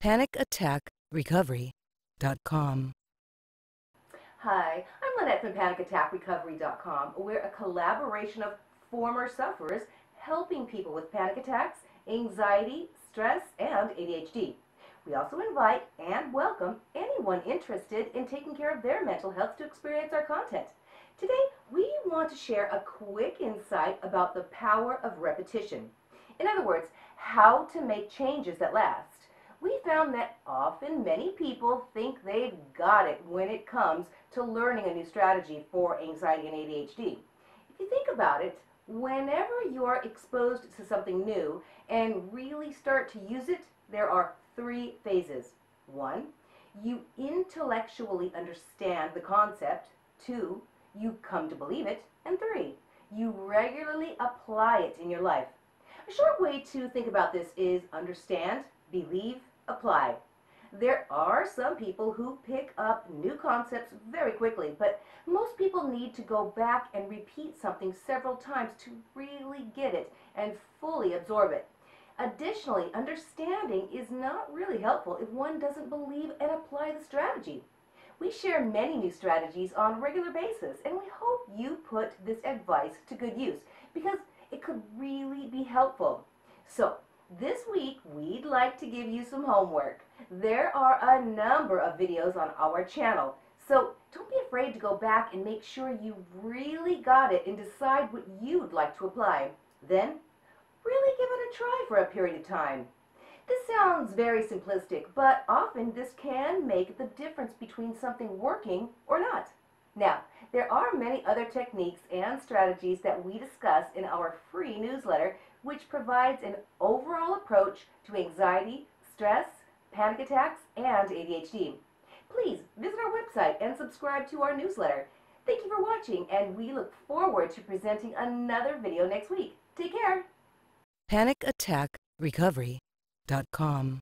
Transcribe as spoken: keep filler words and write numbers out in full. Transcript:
panic attack recovery dot com. Hi, I'm Lynette from panic attack recovery dot com. We're a collaboration of former sufferers helping people with panic attacks, anxiety, stress, and A D H D. We also invite and welcome anyone interested in taking care of their mental health to experience our content. Today, we want to share a quick insight about the power of repetition. In other words, how to make changes that last. We found that often many people think they've got it when it comes to learning a new strategy for anxiety and A D H D. If you think about it, whenever you're exposed to something new and really start to use it, there are three phases. One, you intellectually understand the concept. Two, you come to believe it. And three, you regularly apply it in your life. A short way to think about this is understand, believe, apply. There are some people who pick up new concepts very quickly, but most people need to go back and repeat something several times to really get it and fully absorb it. Additionally, understanding is not really helpful if one doesn't believe and apply the strategy. We share many new strategies on a regular basis, and we hope you put this advice to good use because it could really be helpful. So, this week, we'd like to give you some homework. There are a number of videos on our channel, so don't be afraid to go back and make sure you really got it and decide what you'd like to apply. Then, really give it a try for a period of time. This sounds very simplistic, but often this can make the difference between something working or not. Now, there are many other techniques and strategies that we discuss in our free newsletter, which provides an overall approach to anxiety, stress, panic attacks, and A D H D. Please visit our website and subscribe to our newsletter. Thank you for watching, and we look forward to presenting another video next week. Take care. panic attack recovery dot com